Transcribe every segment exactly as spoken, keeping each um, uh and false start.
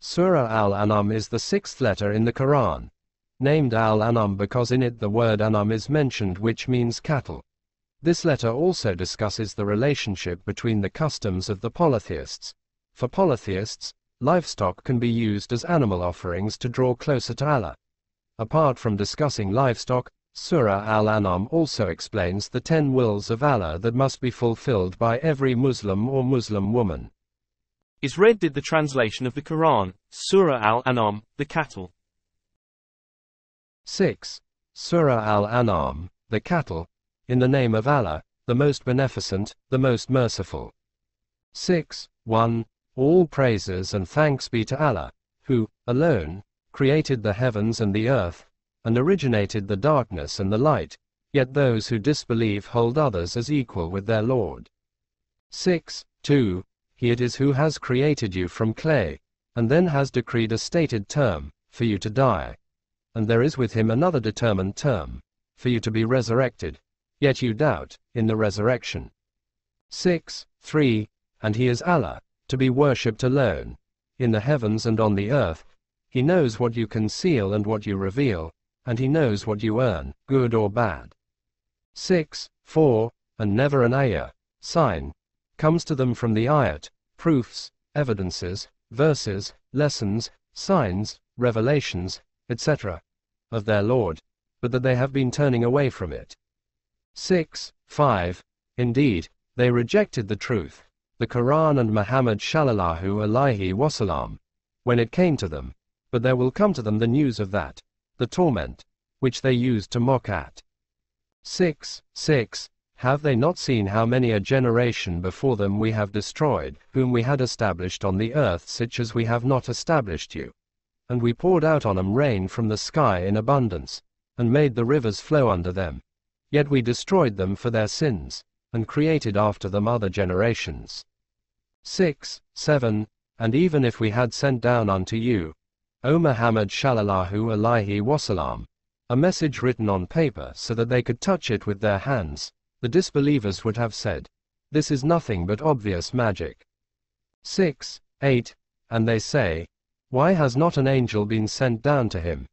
Surah Al-An'am is the sixth letter in the Quran, named Al-An'am because in it the word An'am is mentioned, which means cattle. This letter also discusses the relationship between the customs of the polytheists. For polytheists, livestock can be used as animal offerings to draw closer to Allah. Apart from discussing livestock, Surah Al-An'am also explains the ten wills of Allah that must be fulfilled by every Muslim or Muslim woman. Israel did the translation of the Quran, Surah Al-An'am, the cattle. six. Surah Al-An'am, the cattle, in the name of Allah, the most beneficent, the most merciful. six. one. All praises and thanks be to Allah, who, alone, created the heavens and the earth, and originated the darkness and the light, yet those who disbelieve hold others as equal with their Lord. six. two. He it is who has created you from clay, and then has decreed a stated term, for you to die. And there is with him another determined term, for you to be resurrected, yet you doubt, in the resurrection. six. three. And he is Allah, to be worshipped alone, in the heavens and on the earth. He knows what you conceal and what you reveal, and he knows what you earn, good or bad. six. four. And never an ayah, sign, comes to them from the ayat, proofs, evidences, verses, lessons, signs, revelations, et cetera, of their Lord, but that they have been turning away from it. six. five. Indeed, they rejected the truth, the Quran and Muhammad Shallallahu Alaihi Wasallam, when it came to them, but there will come to them the news of that, the torment, which they used to mock at. six. six. Have they not seen how many a generation before them we have destroyed, whom we had established on the earth such as we have not established you? And we poured out on them rain from the sky in abundance, and made the rivers flow under them. Yet we destroyed them for their sins, and created after them other generations. six. seven. And even if we had sent down unto you, O Muhammad Shallallahu Alaihi Wasallam, a message written on paper so that they could touch it with their hands, the disbelievers would have said, this is nothing but obvious magic. six. eight. And they say, why has not an angel been sent down to him?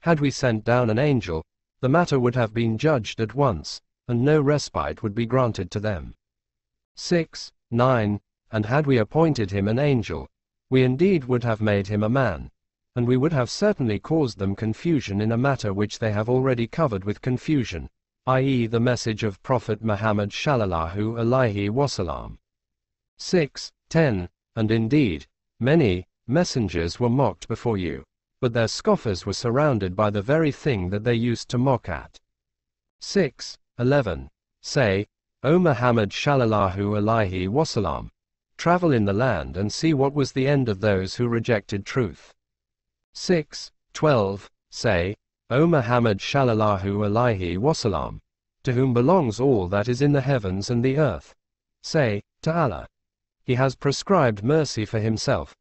Had we sent down an angel, the matter would have been judged at once, and no respite would be granted to them. six. nine. And had we appointed him an angel, we indeed would have made him a man, and we would have certainly caused them confusion in a matter which they have already covered with confusion, that is the message of Prophet Muhammad Shallallahu Alaihi Wasallam. six. ten. And indeed, many messengers were mocked before you, but their scoffers were surrounded by the very thing that they used to mock at. six. eleven. Say, O Muhammad Shallallahu Alaihi Wasallam, travel in the land and see what was the end of those who rejected truth. six. twelve. Say, O Muhammad Shallallahu Alaihi Wasallam, to whom belongs all that is in the heavens and the earth. Say, to Allah, he has prescribed mercy for himself.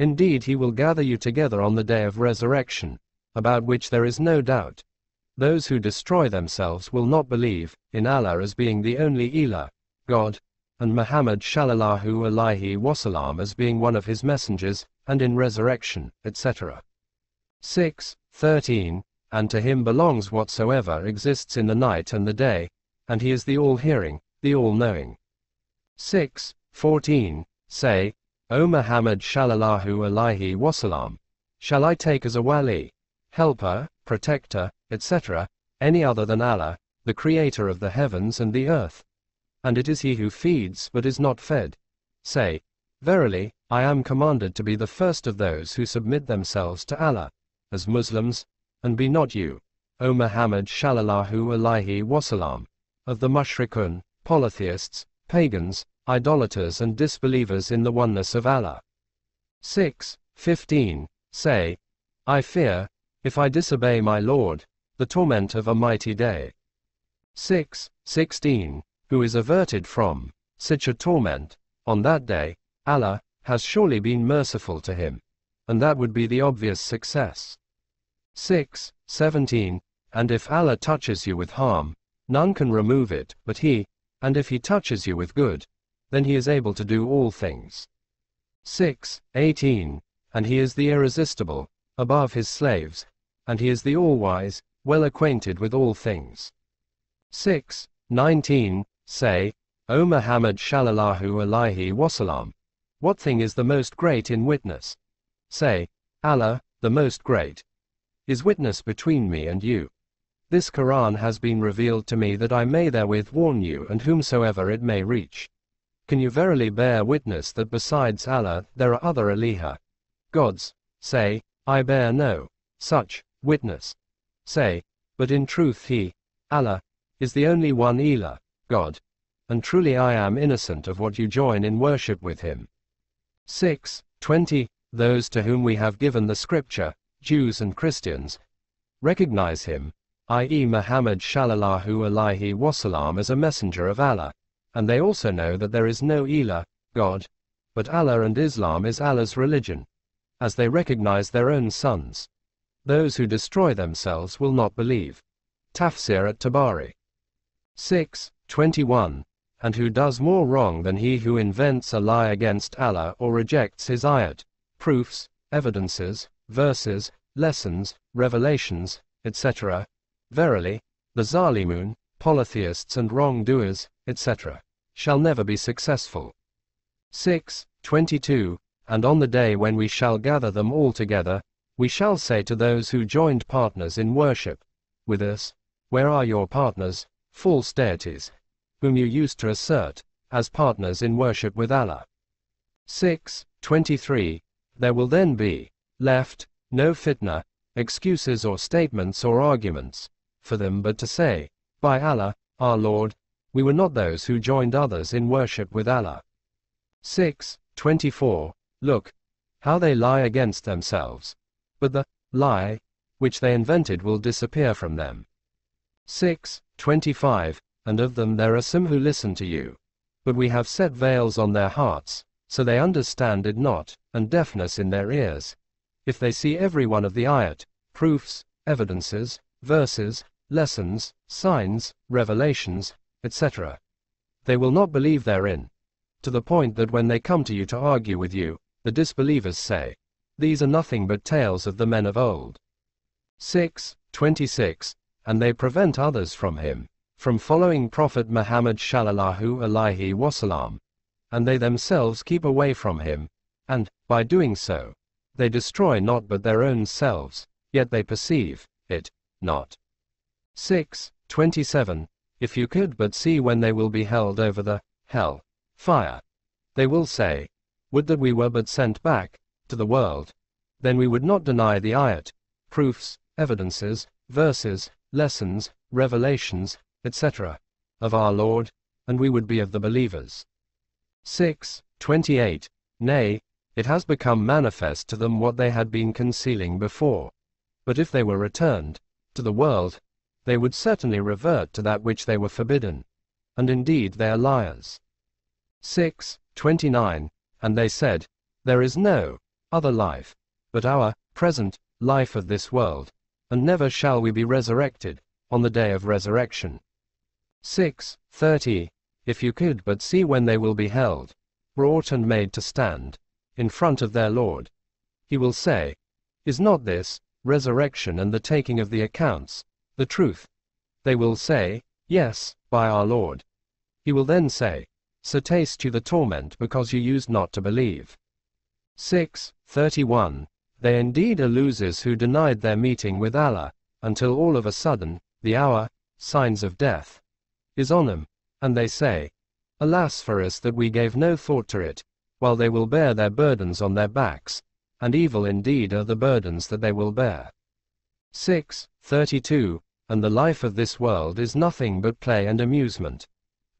Indeed he will gather you together on the day of resurrection, about which there is no doubt. Those who destroy themselves will not believe in Allah as being the only Elah, God, and Muhammad Shallallahu Alaihi Wasallam as being one of his messengers, and in resurrection, et cetera. six. thirteen. And to him belongs whatsoever exists in the night and the day, and he is the all-hearing, the all-knowing. six. fourteen. Say, O Muhammad Shallallahu Alaihi Wasallam, shall I take as a wali, helper, protector, et cetera, any other than Allah, the creator of the heavens and the earth? And it is he who feeds but is not fed. Say, verily, I am commanded to be the first of those who submit themselves to Allah, as Muslims, and be not you, O Muhammad Shallallahu Alaihi Wasallam, of the Mushrikun, polytheists, pagans, idolaters and disbelievers in the oneness of Allah. six. fifteen. Say, I fear, if I disobey my Lord, the torment of a mighty day. six. sixteen. Who is averted from such a torment on that day? Allah has surely been merciful to him, and that would be the obvious success. six. seventeen. And if Allah touches you with harm, none can remove it but he, and if he touches you with good, then he is able to do all things. six. eighteen. and he is the irresistible, above his slaves, and he is the all-wise, well acquainted with all things. six nineteen Say, O Muhammad Shallallahu Alaihi Wasallam, what thing is the most great in witness? Say, Allah, the most great, is witness between me and you. This Quran has been revealed to me that I may therewith warn you and whomsoever it may reach. Can you verily bear witness that besides Allah there are other aliha gods? Say, I bear no such witness. Say, but in truth he, Allah, is the only one Elah, God, and truly I am innocent of what you join in worship with him. six twenty Those to whom we have given the scripture, Jews and Christians, recognize him, that is Muhammad Shallallahu Alaihi Wasallam, as a messenger of Allah, and they also know that there is no Elah, God, but Allah, and Islam is Allah's religion, as they recognize their own sons. Those who destroy themselves will not believe. Tafsir al-Tabari. six twenty-one And who does more wrong than he who invents a lie against Allah or rejects his ayat, proofs, evidences, verses, lessons, revelations, et cetera? Verily, the Zalimun, polytheists and wrongdoers, et cetera, shall never be successful. six twenty-two And on the day when we shall gather them all together, we shall say to those who joined partners in worship with us, where are your partners, false deities, whom you used to assert as partners in worship with Allah? six twenty-three There will then be left no fitna, excuses or statements or arguments, for them but to say, by Allah, our Lord, we were not those who joined others in worship with Allah. six twenty-four Look, how they lie against themselves, but the lie which they invented will disappear from them. six twenty-five And of them there are some who listen to you, but we have set veils on their hearts, so they understand it not, and deafness in their ears. If they see every one of the ayat, proofs, evidences, verses, lessons, signs, revelations, et cetera, they will not believe therein, to the point that when they come to you to argue with you, the disbelievers say, these are nothing but tales of the men of old. six twenty-six And they prevent others from him, from following Prophet Muhammad Shallallahu Alaihi Wasallam, and they themselves keep away from him, and, by doing so, they destroy not but their own selves, yet they perceive it not. six twenty-seven If you could but see when they will be held over the hell fire, they will say, would that we were but sent back to the world, then we would not deny the ayat, proofs, evidences, verses, lessons, revelations, et cetera, of our Lord, and we would be of the believers. six twenty-eight Nay, it has become manifest to them what they had been concealing before. But if they were returned to the world, they would certainly revert to that which they were forbidden. And indeed they are liars. six twenty-nine And they said, there is no other life but our present life of this world, and never shall we be resurrected on the day of resurrection. six thirty If you could but see when they will be held, brought and made to stand in front of their Lord, he will say, is not this resurrection and the taking of the accounts the truth? They will say, yes, by our Lord. He will then say, so taste you the torment because you used not to believe. six thirty-one They indeed are losers who denied their meeting with Allah, until all of a sudden, the hour, signs of death, is on them, and they say, alas for us that we gave no thought to it, while they will bear their burdens on their backs, and evil indeed are the burdens that they will bear. six thirty-two And the life of this world is nothing but play and amusement.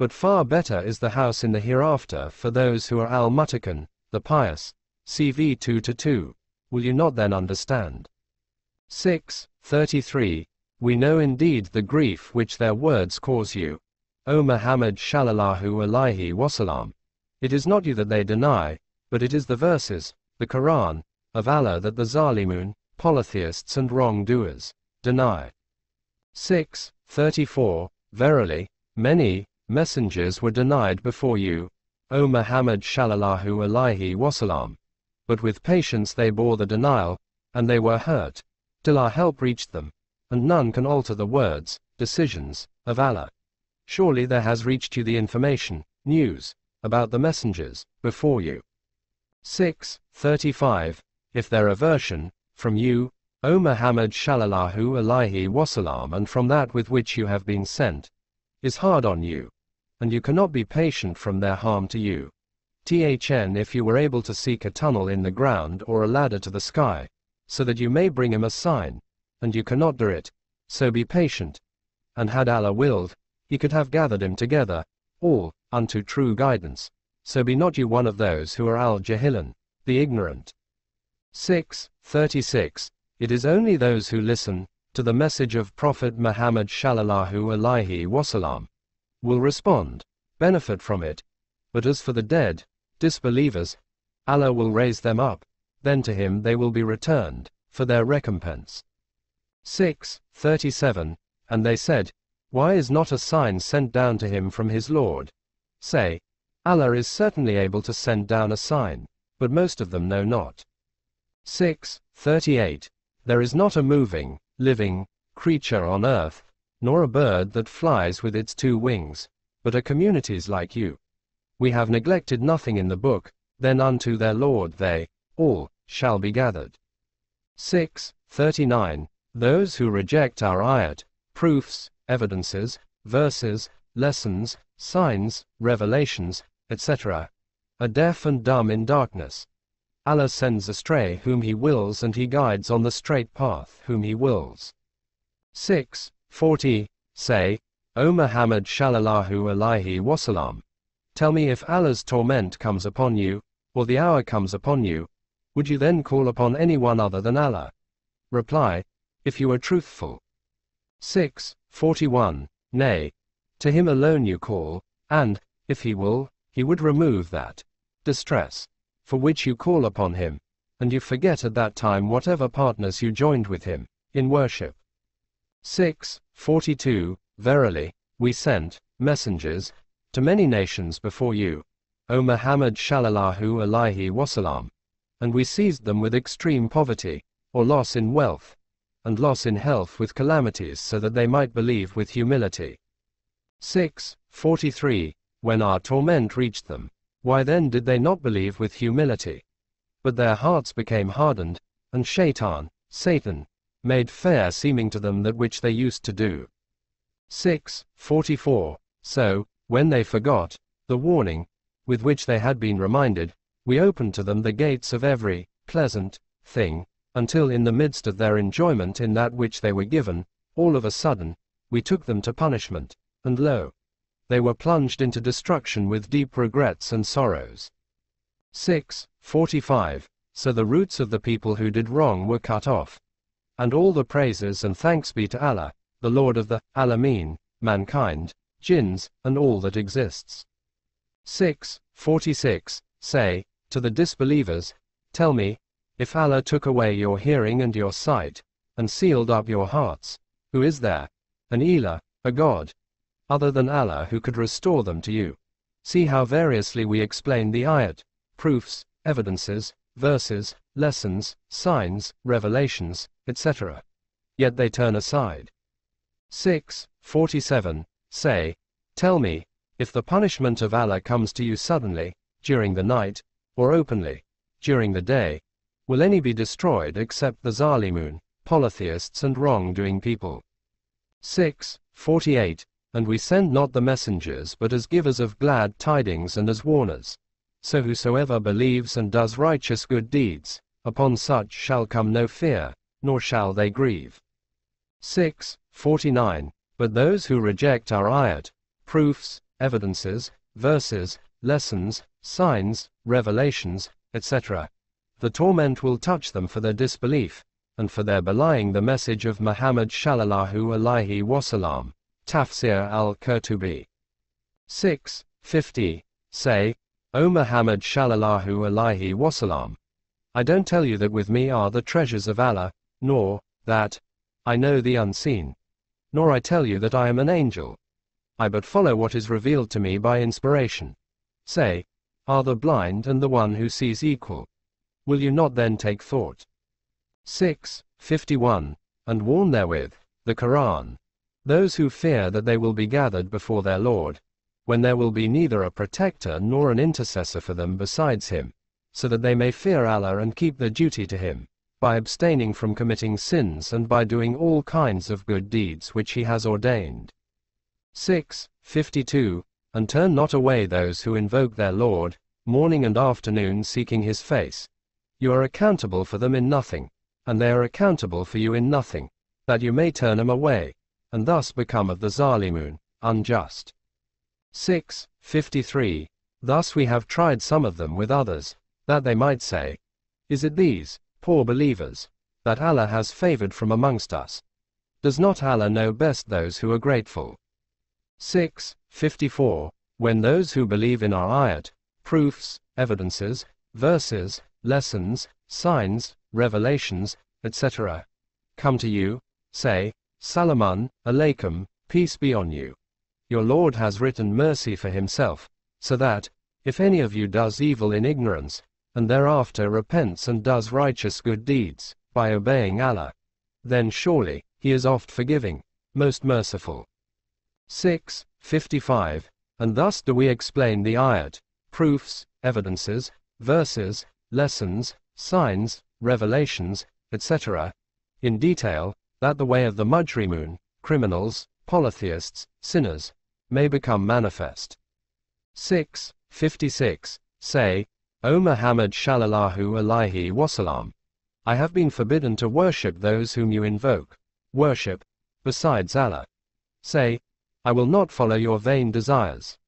But far better is the house in the hereafter for those who are Al-Muttaqin, the pious. C V two to two Will you not then understand? six thirty-three We know indeed the grief which their words cause you, O Muhammad Shallallahu Alaihi Wasallam. It is not you that they deny, but it is the verses, the Quran, of Allah that the Zalimun, polytheists and wrongdoers, deny. six thirty-four Verily, many messengers were denied before you, O Muhammad Shallallahu Alaihi Wasallam. but with patience they bore the denial, and they were hurt, till our help reached them, and none can alter the words, decisions, of Allah. Surely there has reached you the information, news, about the messengers, before you. six thirty-five. If their aversion, from you, O Muhammad Shallallahu Alaihi Wasallam, and from that with which you have been sent, is hard on you, and you cannot be patient from their harm to you. Thn if you were able to seek a tunnel in the ground or a ladder to the sky, so that you may bring him a sign, and you cannot do it, so be patient. And had Allah willed, he could have gathered him together, all, unto true guidance, so be not you one of those who are al-jahilan, the ignorant. six thirty-six. It is only those who listen to the message of Prophet Muhammad Shallallahu Alaihi Wasallam will respond, benefit from it, but as for the dead, disbelievers, Allah will raise them up, then to him they will be returned, for their recompense. six thirty-seven. And they said, why is not a sign sent down to him from his Lord? Say, Allah is certainly able to send down a sign, but most of them know not. six thirty-eight. There is not a moving, living, creature on earth, nor a bird that flies with its two wings, but are communities like you. We have neglected nothing in the book, then unto their Lord they, all, shall be gathered. six thirty-nine. Those who reject our ayat, proofs, evidences, verses, lessons, signs, revelations, et cetera, are deaf and dumb in darkness. Allah sends astray whom he wills, and he guides on the straight path whom he wills. six forty. Say, O Muhammad Shallallahu Alaihi Wasallam, tell me, if Allah's torment comes upon you, or the hour comes upon you, would you then call upon anyone other than Allah? Reply, if you are truthful. six forty-one. Nay, to him alone you call, and, if he will, he would remove that distress for which you call upon him, and you forget at that time whatever partners you joined with him in worship. six forty-two. Verily, we sent messengers to many nations before you, O Muhammad Shallallahu Alaihi Wasallam, and we seized them with extreme poverty, or loss in wealth, and loss in health, with calamities, so that they might believe with humility. six forty-three. When our torment reached them, why then did they not believe with humility? But their hearts became hardened, and Shaytan, Satan, made fair seeming to them that which they used to do. six forty-four. So, when they forgot the warning with which they had been reminded, we opened to them the gates of every pleasant thing, until in the midst of their enjoyment in that which they were given, all of a sudden, we took them to punishment, and lo, they were plunged into destruction with deep regrets and sorrows. six forty-five. So the roots of the people who did wrong were cut off, and all the praises and thanks be to Allah, the Lord of the Alameen, mankind, jinns, and all that exists. six forty-six. Say, to the disbelievers, tell me, if Allah took away your hearing and your sight, and sealed up your hearts, who is there, an Elah, a God, other than Allah, who could restore them to you? See how variously we explain the ayat, proofs, evidences, verses, lessons, signs, revelations, et cetera. Yet they turn aside. six forty-seven. Say, tell me, if the punishment of Allah comes to you suddenly, during the night, or openly, during the day, will any be destroyed except the Zalimun, polytheists and wrongdoing people? six forty-eight. And we send not the messengers but as givers of glad tidings and as warners. So whosoever believes and does righteous good deeds, upon such shall come no fear, nor shall they grieve. six forty-nine. But those who reject our ayat, proofs, evidences, verses, lessons, signs, revelations, et cetera, the torment will touch them for their disbelief, and for their belying the message of Muhammad Shallallahu Alaihi Wasallam, Tafsir al-Qurtubi. six fifty. Say, O Muhammad Shallallahu Alaihi Wasallam, I don't tell you that with me are the treasures of Allah, nor that I know the unseen, nor I tell you that I am an angel. I but follow what is revealed to me by inspiration. Say, are the blind and the one who sees equal? will you not then take thought? six fifty-one. And warn therewith, the Quran, those who fear that they will be gathered before their Lord, when there will be neither a protector nor an intercessor for them besides him, so that they may fear Allah and keep their duty to him, by abstaining from committing sins and by doing all kinds of good deeds which he has ordained. six fifty-two. And turn not away those who invoke their Lord, morning and afternoon seeking his face. You are accountable for them in nothing, and they are accountable for you in nothing, that you may turn them away, and thus become of the Zalimun, unjust. six fifty-three. Thus we have tried some of them with others, that they might say, is it these, poor believers, that Allah has favored from amongst us? Does not Allah know best those who are grateful? six fifty-four. When those who believe in our ayat, proofs, evidences, verses, lessons, signs, revelations, et cetera, come to you, say, Salamun Alaikum, peace be on you. Your Lord has written mercy for himself, so that, if any of you does evil in ignorance, and thereafter repents and does righteous good deeds, by obeying Allah, then surely, he is oft forgiving, most merciful. six fifty-five. And thus do we explain the ayat, proofs, evidences, verses, lessons, signs, revelations, et cetera, in detail, that the way of the Mujrimun, criminals, polytheists, sinners, may become manifest. six fifty-six. Say, O Muhammad Shallallahu Alaihi Wasallam, I have been forbidden to worship those whom you invoke, worship, besides Allah. Say, I will not follow your vain desires.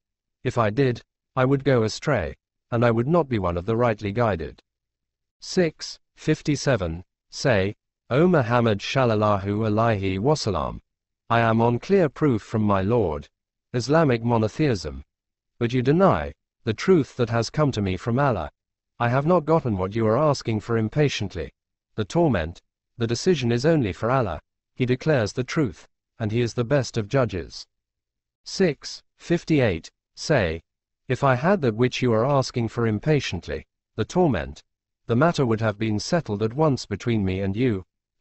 If I did, I would go astray, and I would not be one of the rightly guided. six fifty-seven. Say, O Muhammad Shallallahu Alaihi Wasallam, I am on clear proof from my Lord, Islamic monotheism, but you deny the truth that has come to me from Allah. I have not gotten what you are asking for impatiently. The torment, the decision is only for Allah. He declares the truth, and he is the best of judges. six fifty-eight. Say, if I had that which you are asking for impatiently, the torment, the matter would have been settled at once between me and you,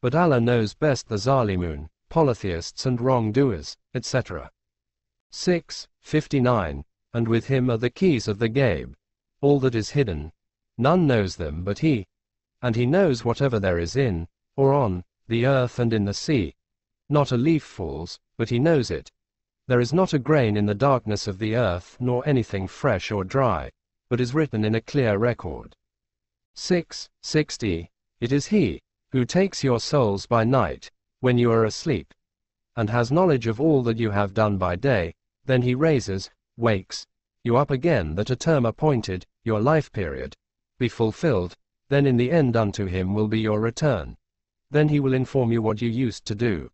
but Allah knows best the Zalimun, polytheists and wrongdoers, et cetera. six fifty-nine. And with him are the keys of the Gabe, all that is hidden, none knows them but he, and he knows whatever there is in, or on, the earth and in the sea. Not a leaf falls, but he knows it. There is not a grain in the darkness of the earth nor anything fresh or dry, but is written in a clear record. six sixty. It is he who takes your souls by night, when you are asleep, and has knowledge of all that you have done by day, then he raises, wakes you up again, that a term appointed, your life period, be fulfilled, then in the end unto him will be your return. Then he will inform you what you used to do.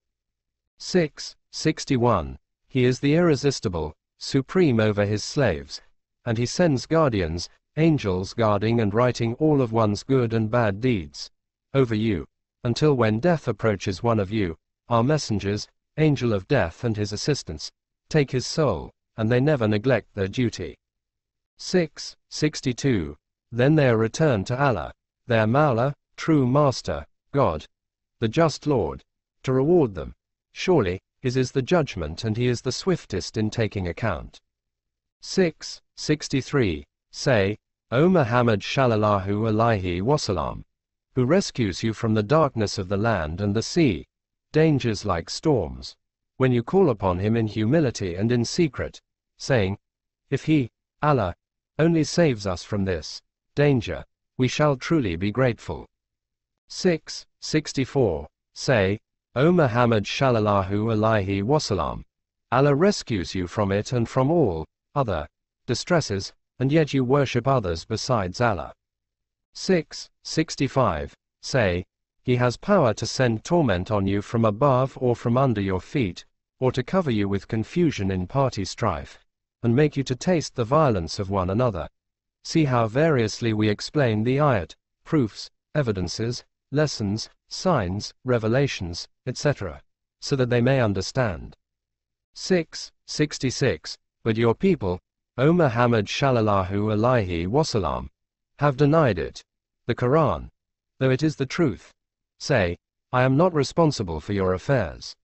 six sixty-one. He is the irresistible, supreme over his slaves, and he sends guardians, angels guarding and writing all of one's good and bad deeds, over you, until when death approaches one of you, our messengers, angel of death and his assistants, take his soul, and they never neglect their duty. six sixty-two. Then they are returned to Allah, their Maula, true Master, God, the just Lord, to reward them. Surely, his is the judgment and he is the swiftest in taking account. six sixty-three. Say, O Muhammad Shallallahu Alaihi Wasallam, who rescues you from the darkness of the land and the sea, dangers like storms, when you call upon him in humility and in secret, saying, if he, Allah, only saves us from this danger, we shall truly be grateful. six sixty-four. Say, O Muhammad Shallallahu Alaihi Wasallam, Allah rescues you from it and from all other distresses, and yet you worship others besides Allah. six sixty-five. Say, he has power to send torment on you from above or from under your feet, or to cover you with confusion in party strife, and make you to taste the violence of one another. See how variously we explain the ayat, proofs, evidences, lessons, signs, revelations, et cetera, so that they may understand. six sixty-six. But your people, O Muhammad Shallallahu Alaihi Wasallam, have denied it, the Quran, though it is the truth, say, I am not responsible for your affairs.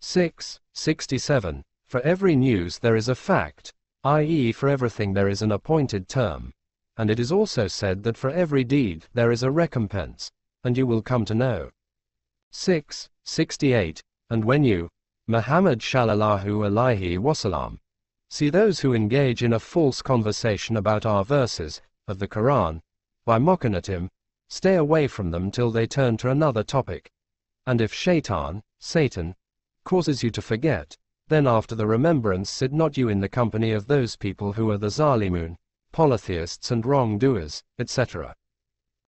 six sixty-seven. For every news there is a fact, that is for everything there is an appointed term. And it is also said that for every deed there is a recompense, and you will come to know. six sixty-eight. And when you, Muhammad Shallallahu Alaihi Wasallam, see those who engage in a false conversation about our verses of the Quran, by mocking at him, stay away from them till they turn to another topic. And if Shaytan, Satan, causes you to forget, then after the remembrance sit not you in the company of those people who are the Zalimun, polytheists and wrongdoers, et cetera.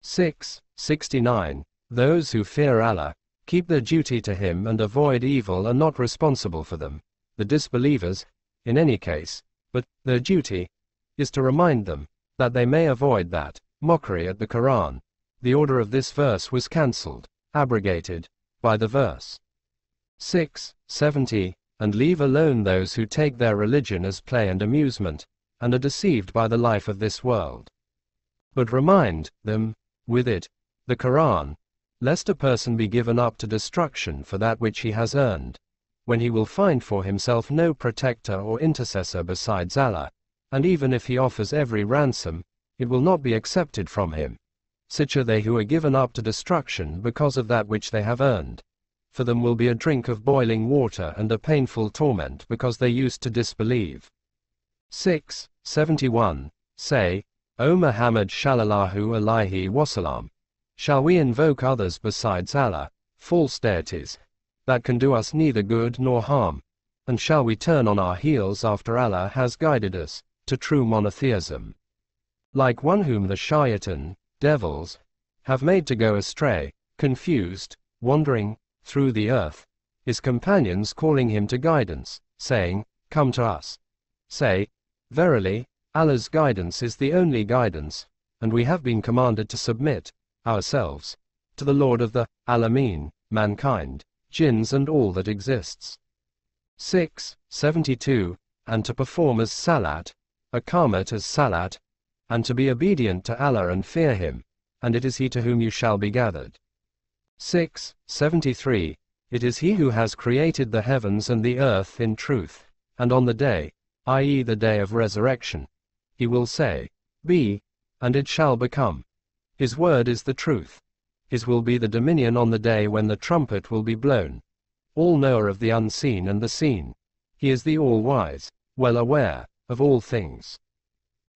six sixty-nine. Those who fear Allah, keep their duty to Him and avoid evil are not responsible for them, the disbelievers, in any case, but their duty is to remind them, that they may avoid that mockery at the Quran. The order of this verse was cancelled, abrogated, by the verse. six seventy. And leave alone those who take their religion as play and amusement, and are deceived by the life of this world. But remind them, with it, the Quran, lest a person be given up to destruction for that which he has earned, when he will find for himself no protector or intercessor besides Allah, and even if he offers every ransom, it will not be accepted from him. Such are they who are given up to destruction because of that which they have earned. For them will be a drink of boiling water and a painful torment because they used to disbelieve. six seventy-one. Say, O Muhammad Shallallahu Alaihi Wasallam, shall we invoke others besides Allah, false deities, that can do us neither good nor harm, and shall we turn on our heels after Allah has guided us, to true monotheism? Like one whom the Shaytan, devils, have made to go astray, confused, wandering, through the earth, his companions calling him to guidance, saying, Come to us. Say, Verily, Allah's guidance is the only guidance, and we have been commanded to submit, ourselves, to the Lord of the Alameen, mankind, jinns and all that exists. six seventy-two. And to perform as Salat, A Karmat as Salat, and to be obedient to Allah and fear Him, and it is He to whom you shall be gathered. six seventy-three. It is He who has created the heavens and the earth in truth, and on the day, that is the day of resurrection, He will say, Be, and it shall become. His word is the truth. His will be the dominion on the day when the trumpet will be blown. All-knower of the unseen and the seen. He is the all-wise, well aware, of all things.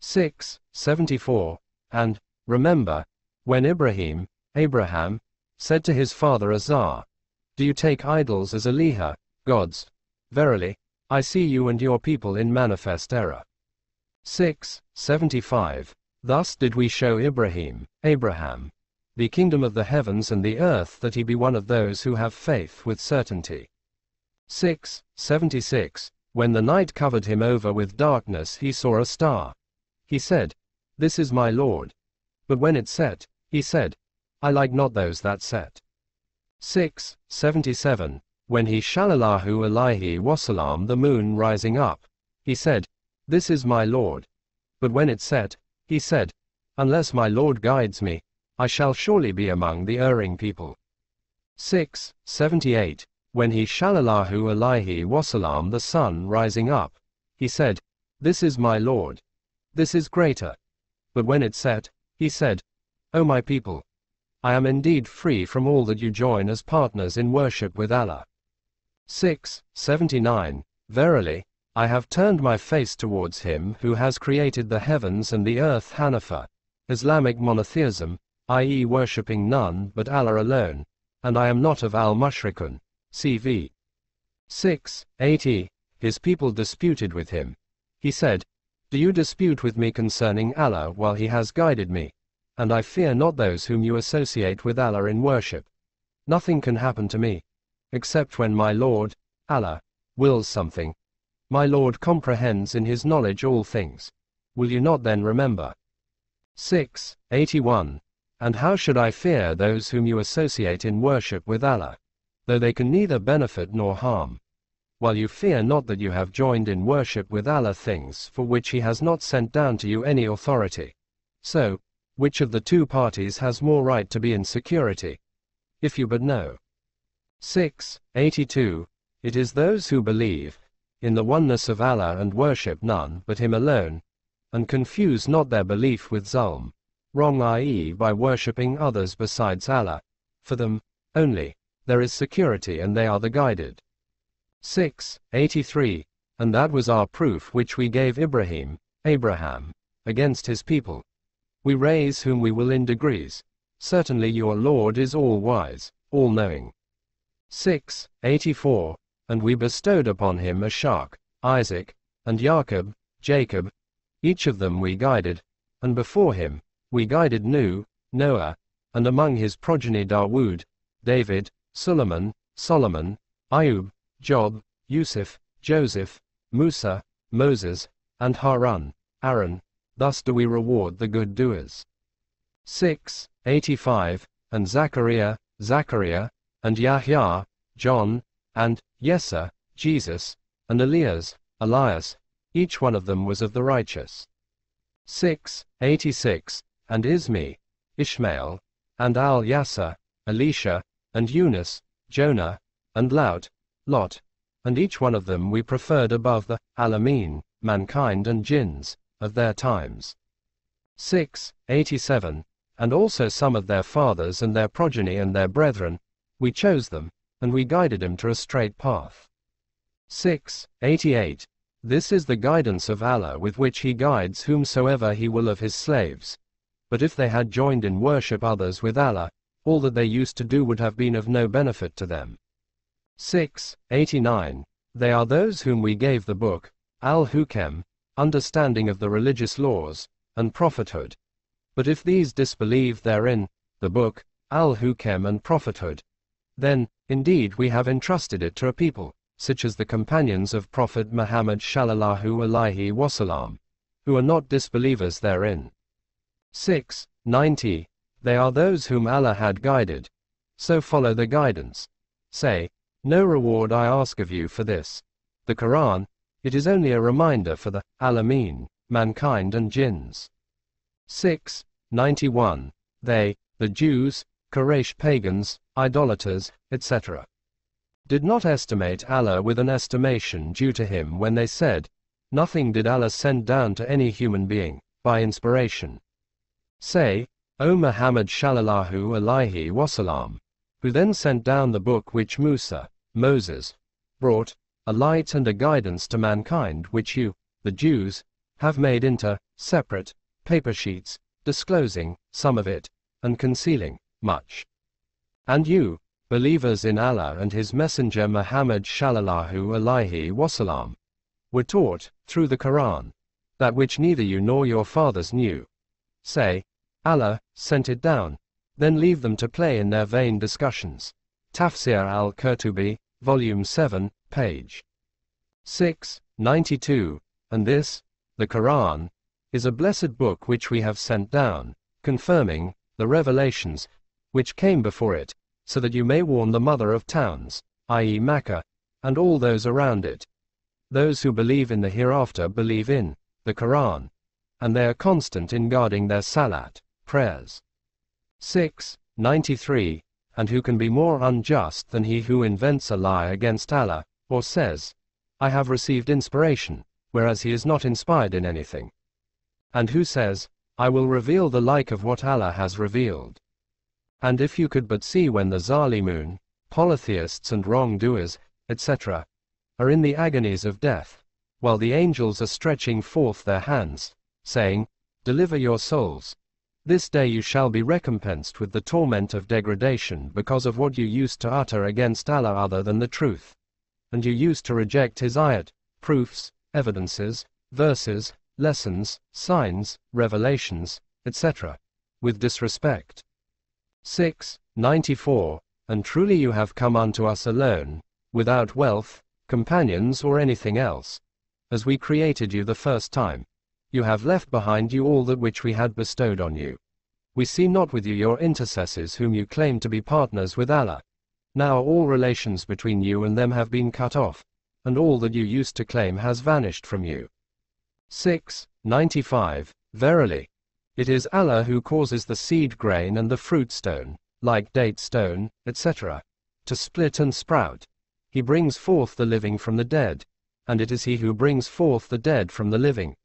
six seventy-four. And, remember, when Ibrahim, Abraham, said to his father Azar, Do you take idols as aliha, gods? Verily, I see you and your people in manifest error. six seventy-five. Thus did we show Ibrahim, Abraham, the kingdom of the heavens and the earth that he be one of those who have faith with certainty. six seventy-six. When the night covered him over with darkness he saw a star. He said, This is my Lord. But when it set, he said, I like not those that set. six seventy-seven. When he Shallallahu Alaihi Wasallam the moon rising up, he said, This is my Lord. But when it set, he said, Unless my Lord guides me, I shall surely be among the erring people. six seventy-eight. When he Shallallahu Alaihi Wasallam the sun rising up, he said, This is my Lord. This is greater. But when it set, he said, O my people, I am indeed free from all that you join as partners in worship with Allah. six seventy-nine. Verily, I have turned my face towards Him who has created the heavens and the earth. Hanifah, Islamic monotheism, that is worshipping none but Allah alone, and I am not of al-Mushrikun, C V six eighty. His people disputed with him. He said, Do you dispute with me concerning Allah while He has guided me? And I fear not those whom you associate with Allah in worship. Nothing can happen to me, except when my Lord, Allah, wills something. My Lord comprehends in His knowledge all things. Will you not then remember? six eighty-one. And how should I fear those whom you associate in worship with Allah, though they can neither benefit nor harm? While you fear not that you have joined in worship with Allah things for which He has not sent down to you any authority. So, which of the two parties has more right to be in security? If you but know. six eighty-two. It is those who believe in the oneness of Allah and worship none but Him alone, and confuse not their belief with zulm, wrong, that is by worshipping others besides Allah. For them only there is security, and they are the guided. six eighty-three. And that was our proof which we gave Ibrahim, Abraham, against his people. We raise whom we will in degrees. Certainly your Lord is all-wise, all-knowing. six eighty-four. And we bestowed upon him Ishaq, Isaac, and Yaqub, Jacob. Each of them we guided, and before him we guided Nuh, Noah, and among his progeny Dawood, David, Solomon, Solomon, Ayub, Job, Yusuf, Joseph, Musa, Moses, and Harun, Aaron. Thus do we reward the good doers. six eighty-five. And Zachariah, Zachariah, and Yahya, John, and Yesa, Jesus, and Elias, Elias. Each one of them was of the righteous. six eighty-six. And Ismi, Ishmael, and Al-Yasa, Elisha, and Yunus, Jonah, and Lot, Lot. And each one of them we preferred above the Alameen, mankind and jinns, of their times. six eighty-seven. And also some of their fathers and their progeny and their brethren, we chose them, and we guided them to a straight path. six eighty-eight. This is the guidance of Allah with which He guides whomsoever He will of His slaves. But if they had joined in worship others with Allah, all that they used to do would have been of no benefit to them. six eighty-nine. They are those whom we gave the book, Al-Hukam, understanding of the religious laws, and prophethood. But if these disbelieve therein, the book, Al-Hukam and prophethood, then, indeed we have entrusted it to a people, such as the companions of Prophet Muhammad Shallallahu Alaihi Wasallam, who are not disbelievers therein. six ninety. They are those whom Allah had guided. So follow the guidance. Say, no reward I ask of you for this, the Quran. It is only a reminder for the Alameen, mankind and jinns. six ninety-one. They, the Jews, Quraysh pagans, idolaters, et cetera, did not estimate Allah with an estimation due to Him when they said, nothing did Allah send down to any human being by inspiration. Say, O Muhammad Shallallahu Alaihi Wasallam, who then sent down the book which Musa, Moses, brought, a light and a guidance to mankind, which you, the Jews, have made into separate paper sheets, disclosing some of it, and concealing much. And you, believers in Allah and His Messenger Muhammad Shallallahu Alaihi Wasallam, were taught, through the Quran, that which neither you nor your fathers knew. Say, Allah sent it down. Then leave them to play in their vain discussions. Tafsir al-Qurtubi, volume seven, page six ninety-two. And this, the Quran, is a blessed book which we have sent down, confirming the revelations which came before it, so that you may warn the mother of towns, that is Mecca, and all those around it. Those who believe in the hereafter believe in the Quran, and they are constant in guarding their salat, prayers. six ninety-three. And who can be more unjust than he who invents a lie against Allah, or says, I have received inspiration, whereas he is not inspired in anything? And who says, I will reveal the like of what Allah has revealed? And if you could but see when the Zalimun, polytheists and wrongdoers, et cetera, are in the agonies of death, while the angels are stretching forth their hands, saying, deliver your souls. This day you shall be recompensed with the torment of degradation because of what you used to utter against Allah other than the truth. And you used to reject His ayat, proofs, evidences, verses, lessons, signs, revelations, et cetera, with disrespect. six ninety-four. And truly you have come unto us alone, without wealth, companions or anything else, as we created you the first time. You have left behind you all that which we had bestowed on you. We see not with you your intercessors whom you claim to be partners with Allah. Now all relations between you and them have been cut off, and all that you used to claim has vanished from you. six ninety-five. Verily, It is Allah who causes the seed grain and the fruit stone, like date stone, et cetera, to split and sprout. He brings forth the living from the dead, and it is He who brings forth the dead from the living.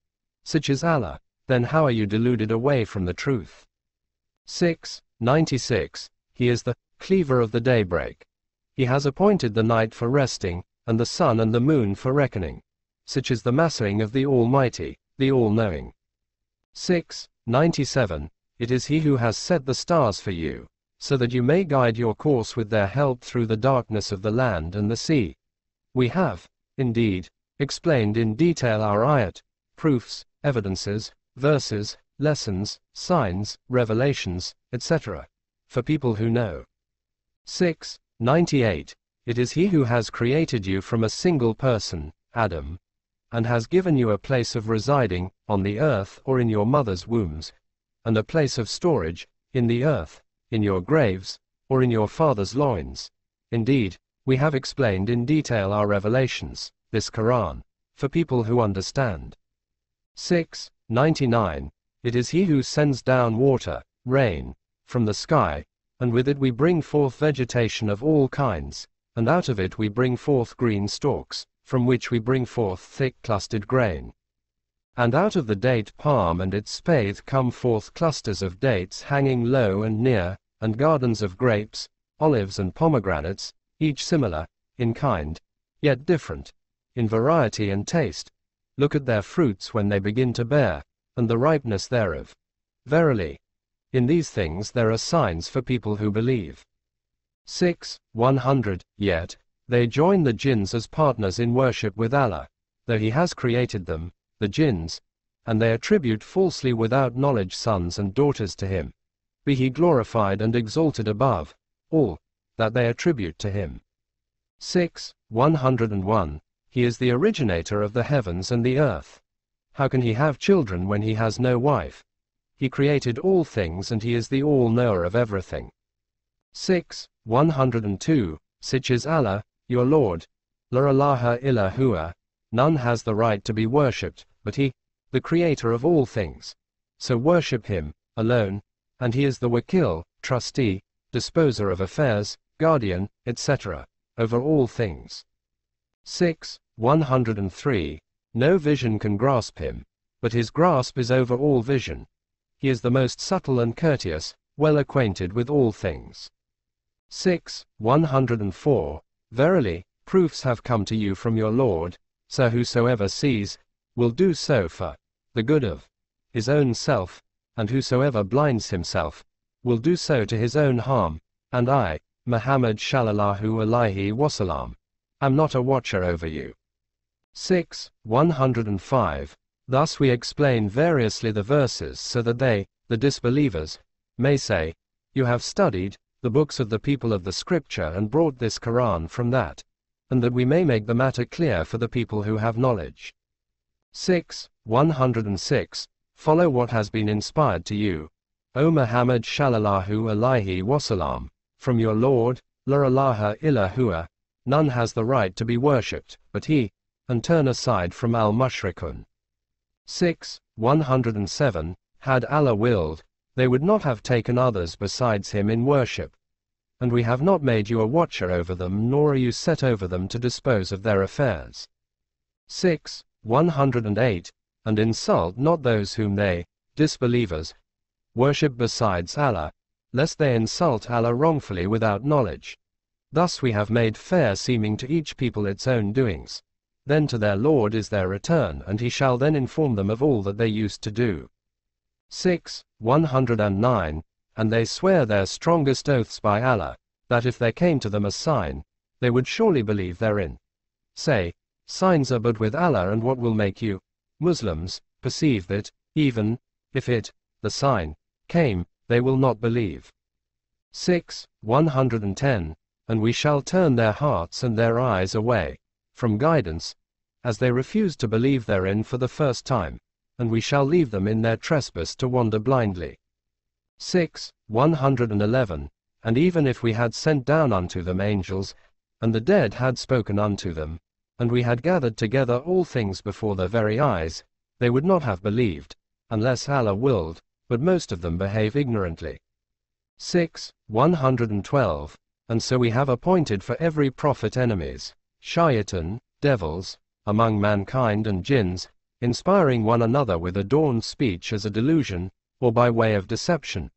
Such is Allah. Then how are you deluded away from the truth? six ninety-six. He is the cleaver of the daybreak. He has appointed the night for resting, and the sun and the moon for reckoning. Such is the massing of the Almighty, the All-Knowing. six ninety-seven. It is He who has set the stars for you, so that you may guide your course with their help through the darkness of the land and the sea. We have, indeed, explained in detail our ayat, proofs, evidences, verses, lessons, signs, revelations, et cetera, for people who know. six ninety-eight. It is He who has created you from a single person, Adam, and has given you a place of residing, on the earth or in your mother's wombs, and a place of storage, in the earth, in your graves, or in your father's loins. Indeed, we have explained in detail our revelations, this Quran, for people who understand. six ninety-nine. It is He who sends down water, rain, from the sky, and with it we bring forth vegetation of all kinds, and out of it we bring forth green stalks, from which we bring forth thick-clustered grain. And out of the date palm and its spathe come forth clusters of dates hanging low and near, and gardens of grapes, olives and pomegranates, each similar, in kind, yet different, in variety and taste. Look at their fruits when they begin to bear, and the ripeness thereof. Verily, in these things there are signs for people who believe. six one hundred. Yet, they join the jinns as partners in worship with Allah, though He has created them, the jinns, and they attribute falsely without knowledge sons and daughters to Him. Be He glorified and exalted above all that they attribute to Him. six one hundred one. He is the originator of the heavens and the earth. How can He have children when He has no wife? He created all things and He is the all-knower of everything. six one hundred two. Such is Allah, your Lord. La ilaha illa huwa. None has the right to be worshipped but He, the creator of all things. So worship Him alone, and He is the wakil, trustee, disposer of affairs, guardian, et cetera, over all things. six one hundred three. No vision can grasp Him, but His grasp is over all vision. He is the most subtle and courteous, well acquainted with all things. six one hundred four. Verily, proofs have come to you from your Lord, so whosoever sees, will do so for the good of his own self, and whosoever blinds himself, will do so to his own harm, and I, Muhammad Shallallahu Alaihi Wasallam, am not a watcher over you. six one hundred five. Thus we explain variously the verses so that they, the disbelievers, may say, you have studied the books of the people of the scripture and brought this Quran from that, and that we may make the matter clear for the people who have knowledge. six one hundred six. Follow what has been inspired to you, O Muhammad Shallallahu Alaihi Wasallam, from your Lord. La ilaha illa huwa. None has the right to be worshipped but He, and turn aside from al-Mushrikun. six one hundred seven. Had Allah willed, they would not have taken others besides Him in worship. And we have not made you a watcher over them, nor are you set over them to dispose of their affairs. six one hundred eight. And insult not those whom they, disbelievers, worship besides Allah, lest they insult Allah wrongfully without knowledge. Thus we have made fair seeming to each people its own doings. Then to their Lord is their return, and He shall then inform them of all that they used to do. six one hundred nine. And they swear their strongest oaths by Allah, that if there came to them a sign, they would surely believe therein. Say, signs are but with Allah, and what will make you, Muslims, perceive that, even if it, the sign, came, they will not believe. six one hundred ten. And we shall turn their hearts and their eyes away from guidance, as they refuse to believe therein for the first time, and we shall leave them in their trespass to wander blindly. six one hundred eleven. And even if we had sent down unto them angels, and the dead had spoken unto them, and we had gathered together all things before their very eyes, they would not have believed, unless Allah willed, but most of them behave ignorantly. six, one hundred twelve. And so we have appointed for every prophet enemies, Shaytan, devils, among mankind and jinns, inspiring one another with adorned speech as a delusion, or by way of deception.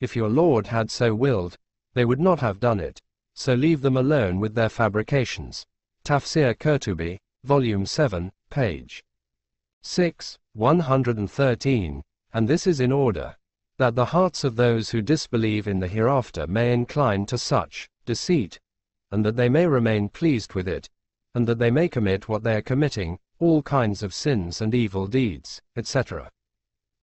If your Lord had so willed, they would not have done it, so leave them alone with their fabrications. Tafsir al-Qurtubi, Volume seven, page six, one hundred thirteen, and this is in order that the hearts of those who disbelieve in the hereafter may incline to such deceit, and that they may remain pleased with it, and that they may commit what they are committing, all kinds of sins and evil deeds, et cetera.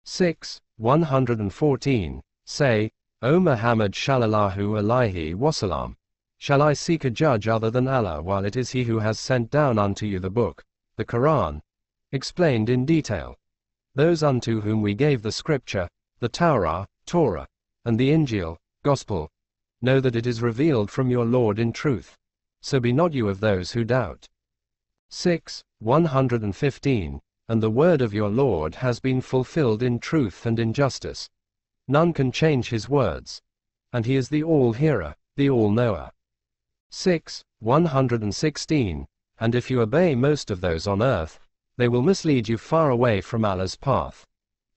six, one hundred fourteen, Say, O Muhammad Shallallahu Alaihi Wasallam, shall I seek a judge other than Allah while it is He who has sent down unto you the book, the Quran, explained in detail, those unto whom we gave the scripture, the Torah, Torah, and the Injil, Gospel, know that it is revealed from your Lord in truth. So be not you of those who doubt. six, one hundred fifteen, And the word of your Lord has been fulfilled in truth and in justice. None can change his words. And he is the all-hearer, the all-knower. six, one hundred sixteen, And if you obey most of those on earth, they will mislead you far away from Allah's path.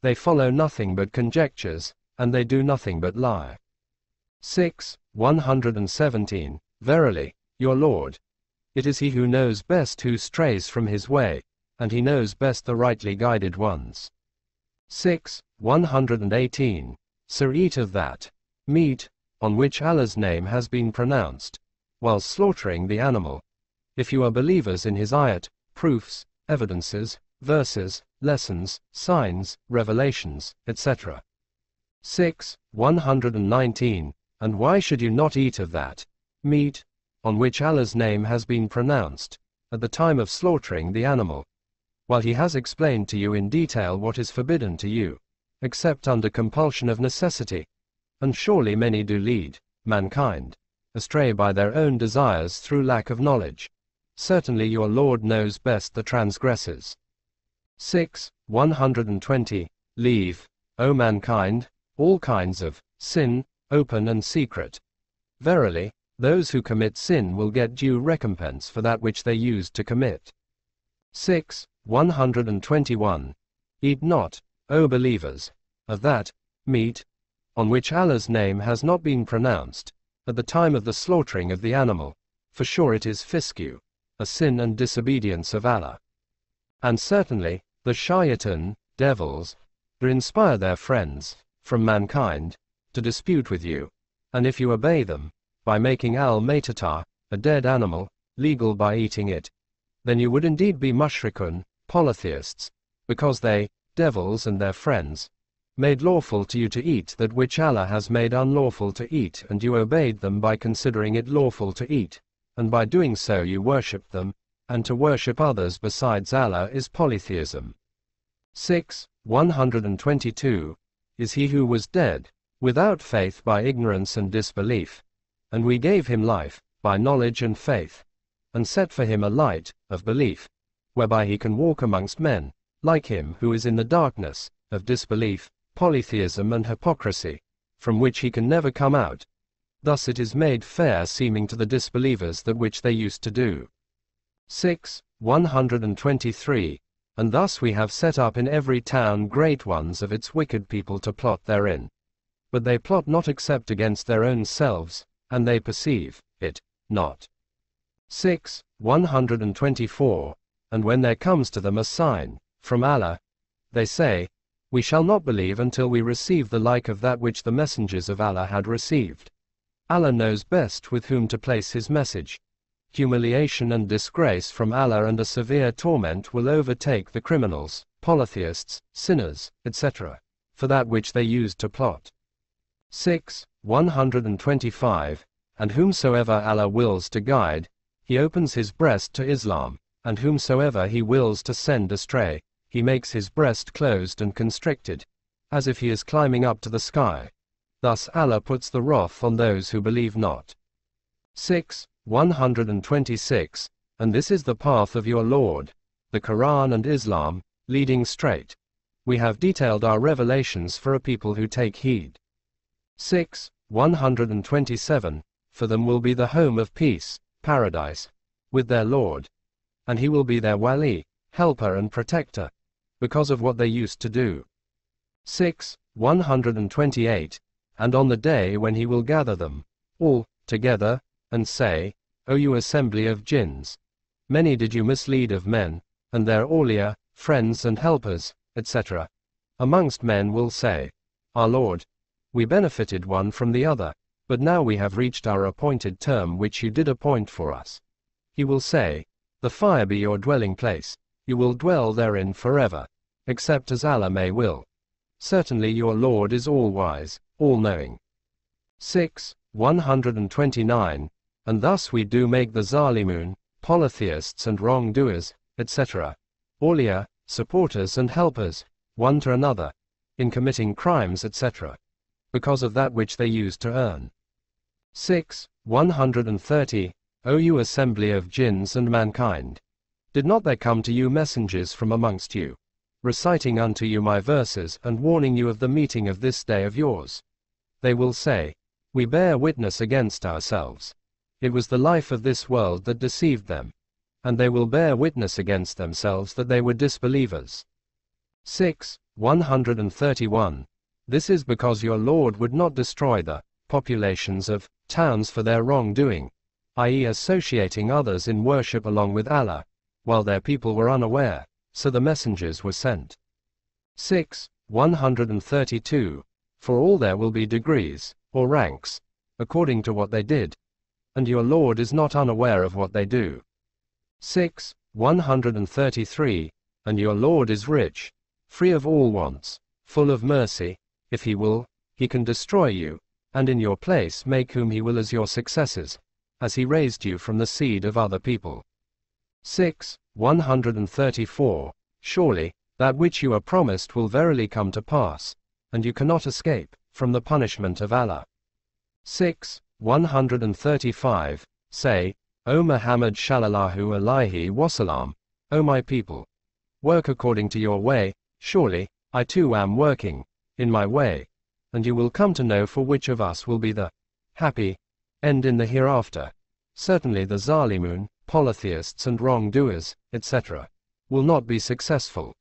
They follow nothing but conjectures, and they do nothing but lie. six, one hundred seventeen, Verily, your Lord, it is He who knows best who strays from His way, and He knows best the rightly guided ones. six, one hundred eighteen, So eat of that meat, on which Allah's name has been pronounced, while slaughtering the animal, if you are believers in His ayat, proofs, evidences, verses, lessons, signs, revelations, et cetera. six, one hundred nineteen, And why should you not eat of that meat, on which Allah's name has been pronounced, at the time of slaughtering the animal, while He has explained to you in detail what is forbidden to you, except under compulsion of necessity? And surely many do lead mankind astray by their own desires through lack of knowledge. Certainly your Lord knows best the transgressors. six, one hundred twenty, Leave, O mankind, all kinds of sin, open and secret. Verily, those who commit sin will get due recompense for that which they used to commit. six, one hundred twenty-one, Eat not, O believers, of that meat, on which Allah's name has not been pronounced, at the time of the slaughtering of the animal, for sure it is fisq, a sin and disobedience of Allah. And certainly, the Shaytan, devils, do inspire their friends, from mankind, to dispute with you, and if you obey them, by making al-maytata, a dead animal, legal by eating it, then you would indeed be mushrikun, polytheists, because they, devils and their friends, made lawful to you to eat that which Allah has made unlawful to eat, and you obeyed them by considering it lawful to eat, and by doing so you worshipped them, and to worship others besides Allah is polytheism. six, one hundred twenty-two, Is he who was dead, without faith by ignorance and disbelief, and we gave him life, by knowledge and faith, and set for him a light, of belief, whereby he can walk amongst men, like him who is in the darkness, of disbelief, polytheism and hypocrisy, from which he can never come out. Thus it is made fair seeming to the disbelievers that which they used to do. six, one hundred twenty-three, And thus we have set up in every town great ones of its wicked people to plot therein. But they plot not except against their own selves, and they perceive it not. six, one hundred twenty-four, And when there comes to them a sign, from Allah, they say, We shall not believe until we receive the like of that which the messengers of Allah had received. Allah knows best with whom to place His message. Humiliation and disgrace from Allah and a severe torment will overtake the criminals, polytheists, sinners, et cetera, for that which they used to plot. six, one hundred twenty-five, And whomsoever Allah wills to guide, He opens his breast to Islam, and whomsoever He wills to send astray, He makes his breast closed and constricted, as if he is climbing up to the sky. Thus Allah puts the wrath on those who believe not. six, one hundred twenty-six, And this is the path of your Lord, the Quran and Islam, leading straight. we have detailed our revelations for a people who take heed. six, one hundred twenty-seven, for them will be the home of peace, paradise, with their Lord. And he will be their wali, helper and protector, because of what they used to do. six, one hundred twenty-eight, and on the day when he will gather them, all, together, and say, O you assembly of jinns! Many did you mislead of men, and their awliya, friends and helpers, et cetera. Amongst men will say, Our Lord, we benefited one from the other, but now we have reached our appointed term which you did appoint for us. He will say, The fire be your dwelling place, you will dwell therein forever, except as Allah may will. Certainly your Lord is all-wise, all-knowing. six, one hundred twenty-nine, and thus we do make the Zalimun, polytheists and wrongdoers, et cetera, awliya, supporters and helpers, one to another, in committing crimes et cetera, because of that which they used to earn. six, one hundred thirty, O you assembly of jinns and mankind! Did not there come to you messengers from amongst you, reciting unto you my verses and warning you of the meeting of this day of yours? They will say, We bear witness against ourselves. It was the life of this world that deceived them. And they will bear witness against themselves that they were disbelievers. six, one hundred thirty-one. This is because your Lord would not destroy the populations of towns for their wrongdoing, that is associating others in worship along with Allah, while their people were unaware, so the messengers were sent. six, one hundred thirty-two. For all there will be degrees, or ranks, according to what they did, and your Lord is not unaware of what they do. six, one hundred thirty-three, and your Lord is rich, free of all wants, full of mercy. If he will, he can destroy you, and in your place make whom he will as your successors, as he raised you from the seed of other people. six, one hundred thirty-four, surely, that which you are promised will verily come to pass, and you cannot escape from the punishment of Allah. six, one hundred thirty-five, say, O Muhammad Shallallahu Alaihi Wasallam, O my people, work according to your way, surely, I too am working, in my way, and you will come to know for which of us will be the happy end in the hereafter. Certainly the Zalimun, polytheists and wrongdoers, et cetera, will not be successful.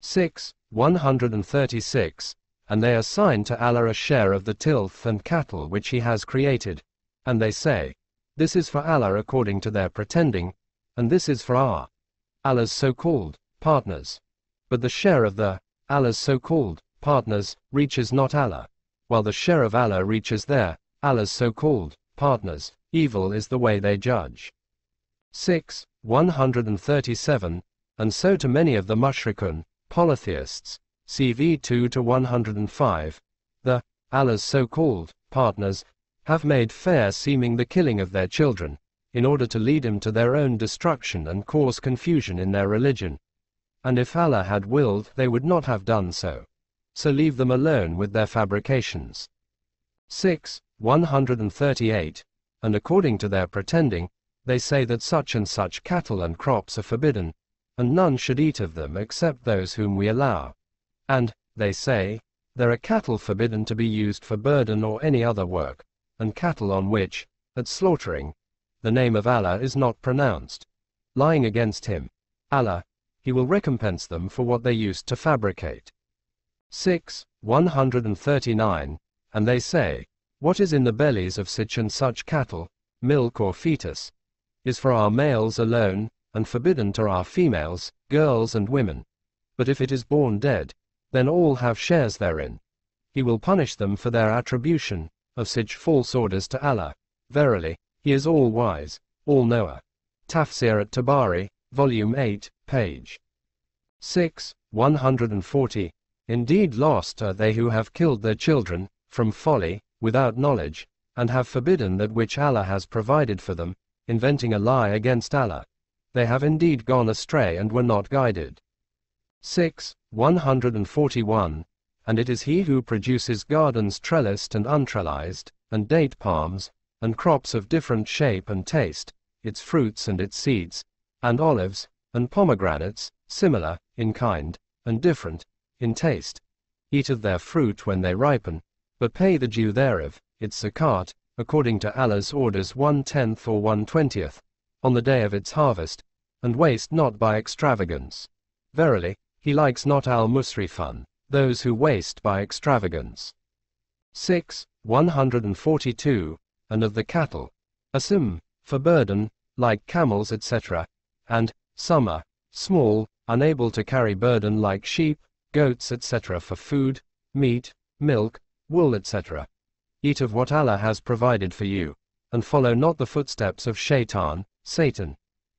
six, one hundred thirty-six, and they assign to Allah a share of the tilth and cattle which he has created, and they say, This is for Allah according to their pretending, and this is for our, Allah's so-called, partners. But the share of the, Allah's so-called, partners, reaches not Allah, while the share of Allah reaches their, Allah's so-called, partners. Evil is the way they judge. six, one hundred thirty-seven, and so to many of the Mushrikun, polytheists, C V two to one hundred five, the, Allah's so-called, partners, have made fair seeming the killing of their children, in order to lead him to their own destruction and cause confusion in their religion. And if Allah had willed they would not have done so. So leave them alone with their fabrications. six, one hundred thirty-eight, and according to their pretending, they say that such and such cattle and crops are forbidden, and none should eat of them except those whom we allow. And, they say, there are cattle forbidden to be used for burden or any other work, and cattle on which, at slaughtering, the name of Allah is not pronounced. Lying against him, Allah, he will recompense them for what they used to fabricate. six, one hundred thirty-nine, and they say, What is in the bellies of such and such cattle, milk or fetus, is for our males alone, and forbidden to our females, girls and women. But if it is born dead, then all have shares therein. He will punish them for their attribution of such false orders to Allah. Verily, he is all-wise, all-knower. Tafsir al-Tabari, volume eight, page six, one hundred forty. Indeed lost are they who have killed their children, from folly, without knowledge, and have forbidden that which Allah has provided for them, inventing a lie against Allah. They have indeed gone astray and were not guided. six, one hundred forty-one. And it is he who produces gardens trellised and untrellised, and date palms, and crops of different shape and taste, its fruits and its seeds, and olives, and pomegranates, similar, in kind, and different, in taste. Eat of their fruit when they ripen, but pay the due thereof, its zakat, according to Allah's orders, one-tenth or one-twentieth, on the day of its harvest, and waste not by extravagance. Verily, he likes not al-musrifun, those who waste by extravagance. six. one hundred forty-two. And of the cattle, asim, for burden, like camels et cetera, and some are small, unable to carry burden like sheep, goats et cetera, for food, meat, milk, wool et cetera. Eat of what Allah has provided for you, and follow not the footsteps of Shaytan, Satan.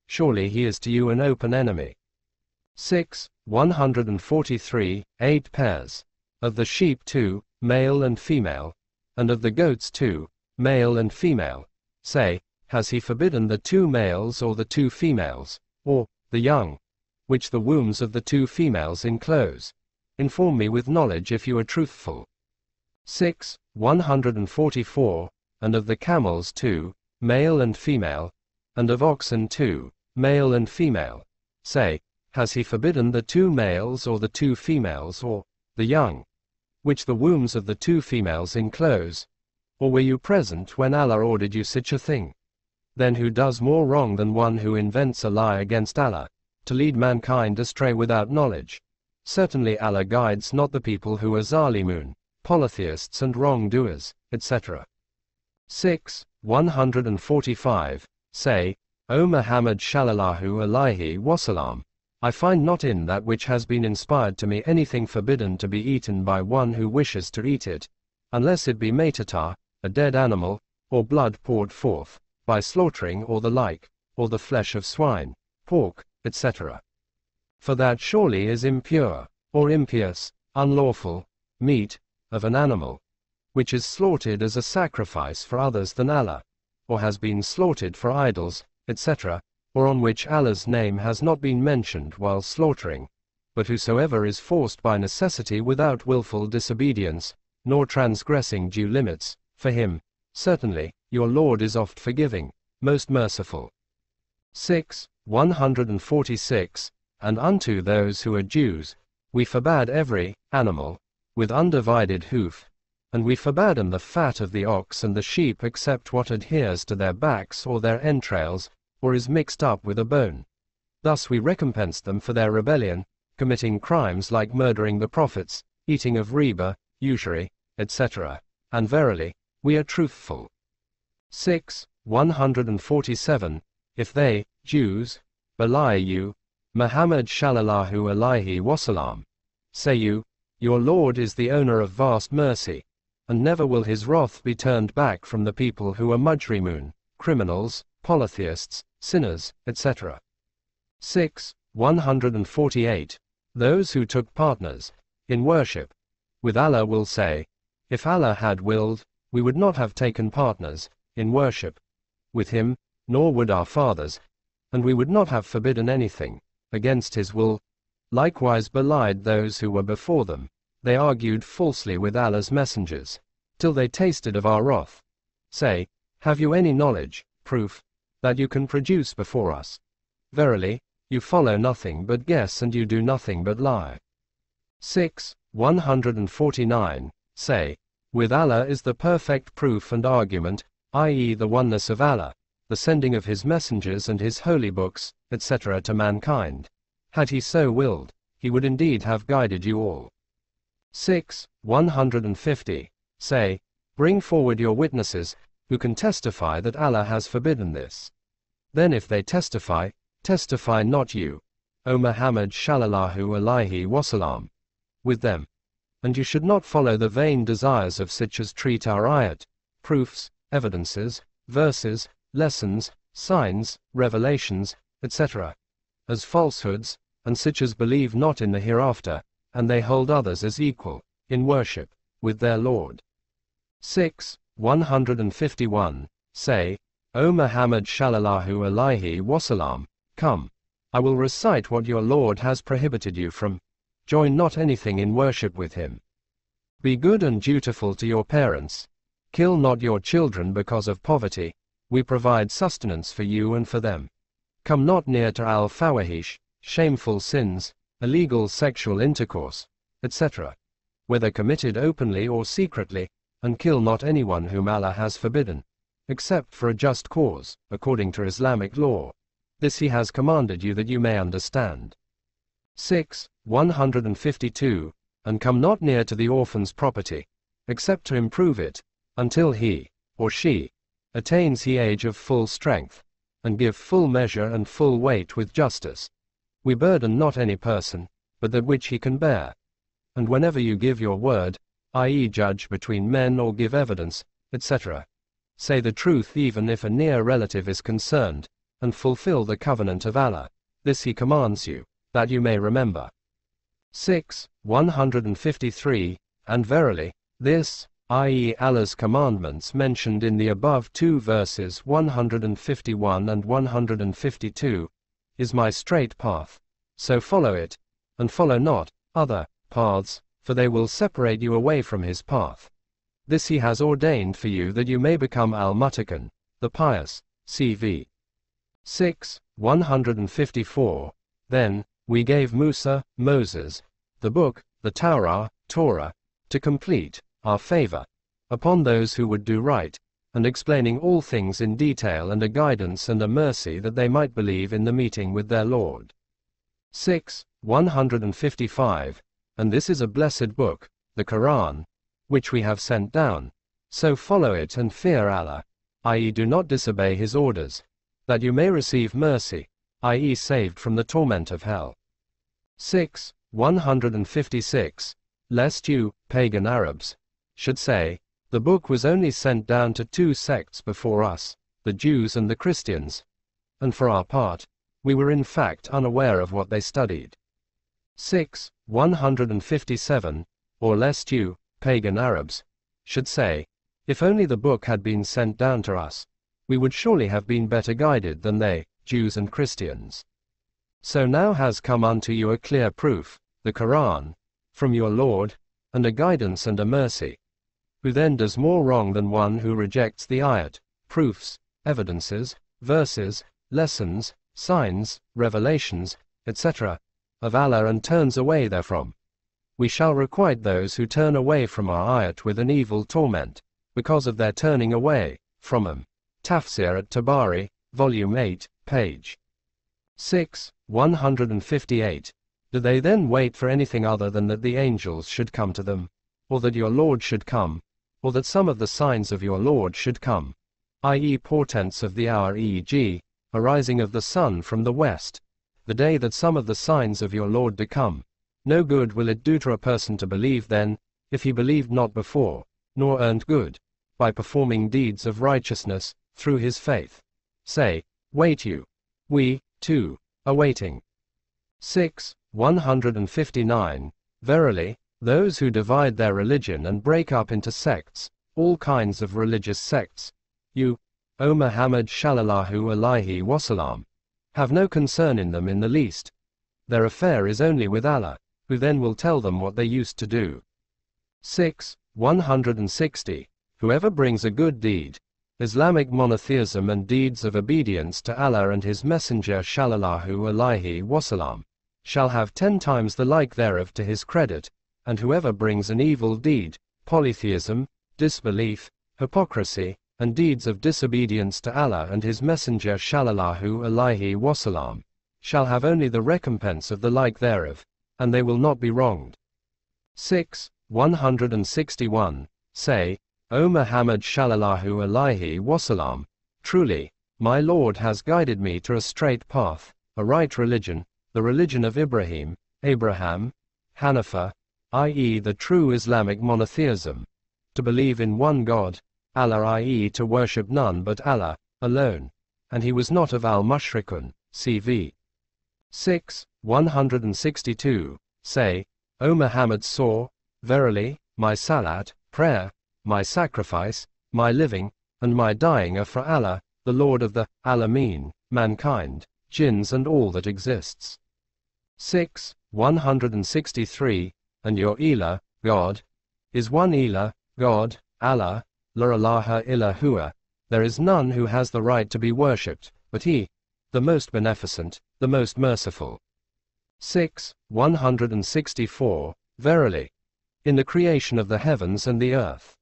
Surely he is to you an open enemy. six. one hundred forty-three. Eight pairs. Of the sheep two, male and female, and of the goats two, male and female. Say, has he forbidden the two males or the two females, or the young, which the wombs of the two females enclose? Inform me with knowledge if you are truthful. six. one hundred forty-four. And of the camels two, male and female, and of oxen two, male and female. Say, has he forbidden the two males or the two females or the young, which the wombs of the two females enclose? Or were you present when Allah ordered you such a thing? Then who does more wrong than one who invents a lie against Allah, to lead mankind astray without knowledge? Certainly Allah guides not the people who are Zalimun, polytheists and wrongdoers, et cetera. six. one hundred forty-five. Say, O Muhammad Shallallahu Alaihi Wasallam, I find not in that which has been inspired to me anything forbidden to be eaten by one who wishes to eat it, unless it be matatar, a dead animal, or blood poured forth, by slaughtering or the like, or the flesh of swine, pork, et cetera. For that surely is impure, or impious, unlawful, meat, of an animal, which is slaughtered as a sacrifice for others than Allah, or has been slaughtered for idols, et cetera, or on which Allah's name has not been mentioned while slaughtering. But whosoever is forced by necessity without willful disobedience, nor transgressing due limits, for him, certainly, your Lord is oft forgiving, most merciful. six. one hundred forty-six. And unto those who are Jews, we forbade every animal, with undivided hoof, and we forbade them the fat of the ox and the sheep except what adheres to their backs or their entrails, or is mixed up with a bone. Thus we recompensed them for their rebellion, committing crimes like murdering the prophets, eating of riba, usury, et cetera, and verily, we are truthful. six. one hundred forty-seven. If they, Jews, belie you, Muhammad Shallallahu Alaihi Wasallam, say you, your Lord is the owner of vast mercy, and never will his wrath be turned back from the people who are Mujrimun, criminals, polytheists, sinners, et cetera. six. one hundred forty-eight. Those who took partners in worship with Allah will say, if Allah had willed, we would not have taken partners in worship with him, nor would our fathers, and we would not have forbidden anything against his will. Likewise belied those who were before them. They argued falsely with Allah's messengers, till they tasted of our wrath. Say, have you any knowledge, proof, that you can produce before us? Verily, you follow nothing but guess, and you do nothing but lie. six. one hundred forty-nine. Say, with Allah is the perfect proof and argument, that is the oneness of Allah, the sending of his messengers and his holy books, et cetera, to mankind. Had he so willed, he would indeed have guided you all. six. one hundred fifty. Say, bring forward your witnesses, who can testify that Allah has forbidden this. Then if they testify, testify not you, O Muhammad Shallallahu Alaihi Wasallam, with them. And you should not follow the vain desires of such as treat our ayat, proofs, evidences, verses, lessons, signs, revelations, et cetera, as falsehoods, and such as believe not in the hereafter, and they hold others as equal, in worship, with their Lord. six. one hundred fifty-one. Say, O Muhammad Shallallahu Alaihi Wasallam, come, I will recite what your Lord has prohibited you from. Join not anything in worship with him. Be good and dutiful to your parents. Kill not your children because of poverty. We provide sustenance for you and for them. Come not near to al-fawahish, shameful sins, illegal sexual intercourse, et cetera, whether committed openly or secretly, and kill not anyone whom Allah has forbidden, except for a just cause, according to Islamic law. This He has commanded you that you may understand. six, one hundred fifty-two, and come not near to the orphan's property, except to improve it, until he, or she, attains the age of full strength, and give full measure and full weight with justice. We burden not any person, but that which he can bear. And whenever you give your word, that is judge between men or give evidence, et cetera, say the truth even if a near relative is concerned, and fulfill the covenant of Allah. This He commands you, that you may remember. six, one hundred fifty-three, and verily, this, that is Allah's commandments mentioned in the above two verses one hundred fifty-one and one hundred fifty-two, is my straight path, so follow it, and follow not other paths, for they will separate you away from His path. This He has ordained for you that you may become Al-Muttaqin, the pious, C V six, one hundred fifty-four, Then, we gave Musa, Moses, the book, the Torah, Torah, to complete our favor upon those who would do right, and explaining all things in detail and a guidance and a mercy that they might believe in the meeting with their Lord. six, one hundred fifty-five, And this is a blessed book, the Quran, which we have sent down, so follow it and fear Allah, that is do not disobey His orders, that you may receive mercy, that is saved from the torment of hell. six, one hundred fifty-six, Lest you, pagan Arabs, should say, the book was only sent down to two sects before us, the Jews and the Christians, and for our part, we were in fact unaware of what they studied. six, one hundred fifty-seven, Or lest you, pagan Arabs, should say, if only the book had been sent down to us, we would surely have been better guided than they, Jews and Christians. So now has come unto you a clear proof, the Quran, from your Lord, and a guidance and a mercy. Who then does more wrong than one who rejects the ayat, proofs, evidences, verses, lessons, signs, revelations, et cetera, of Allah and turns away therefrom? We shall requite those who turn away from our ayat with an evil torment, because of their turning away from them. Tafsir al-Tabari, Volume eight, page six, one hundred fifty-eight. Do they then wait for anything other than that the angels should come to them, or that your Lord should come, or that some of the signs of your Lord should come, that is portents of the hour, for example, a rising of the sun from the west, the day that some of the signs of your Lord do come? No good will it do to a person to believe then, if he believed not before, nor earned good, by performing deeds of righteousness, through his faith. Say, wait you. We, too, are waiting. six, one hundred fifty-nine, Verily, those who divide their religion and break up into sects, all kinds of religious sects, you, O Muhammad Shallallahu Alaihi Wasallam, have no concern in them in the least. Their affair is only with Allah, who then will tell them what they used to do. six, one hundred sixty, Whoever brings a good deed, Islamic monotheism and deeds of obedience to Allah and His Messenger Shallallahu Alaihi Wasallam, shall have ten times the like thereof to his credit, and whoever brings an evil deed, polytheism, disbelief, hypocrisy, and deeds of disobedience to Allah and His Messenger Shallallahu Alaihi Wasallam, shall have only the recompense of the like thereof, and they will not be wronged. six, one hundred sixty-one, Say, O Muhammad Shallallahu Alaihi Wasallam, truly, my Lord has guided me to a straight path, a right religion, the religion of Ibrahim, Abraham, Hanifah, that is the true Islamic monotheism, to believe in one God, Allah that is to worship none but Allah, alone, and he was not of al-Mushrikun, C V six, one hundred sixty-two, Say, O Muhammad saw, verily, my salat, prayer, my sacrifice, my living, and my dying are for Allah, the Lord of the Alameen, mankind, jinns and all that exists. six, one hundred sixty-three, And your Elah, God, is one Elah, God, Allah, La ilaha illa huwa, there is none who has the right to be worshipped, but He, the most beneficent, the most merciful. six, one hundred sixty-four, Verily, in the creation of the heavens and the earth,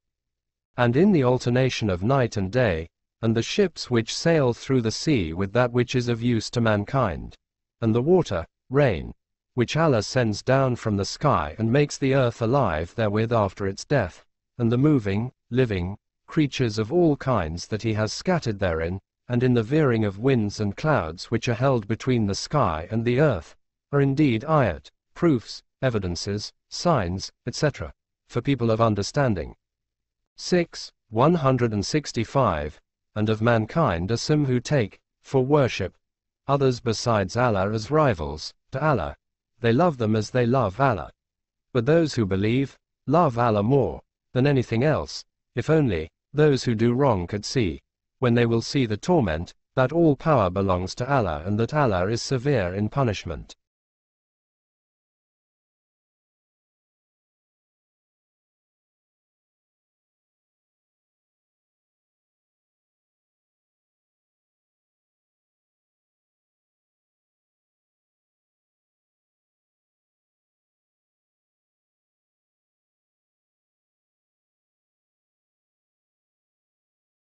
and in the alternation of night and day, and the ships which sail through the sea with that which is of use to mankind, and the water, rain, which Allah sends down from the sky and makes the earth alive therewith after its death, and the moving, living, creatures of all kinds that he has scattered therein, and in the veering of winds and clouds which are held between the sky and the earth, are indeed ayat, proofs, evidences, signs, et cetera, for people of understanding. six, one hundred sixty-five, and of mankind are some who take, for worship, others besides Allah as rivals to Allah. They love them as they love Allah. But those who believe, love Allah more than anything else, if only those who do wrong could see, when they will see the torment, that all power belongs to Allah and that Allah is severe in punishment.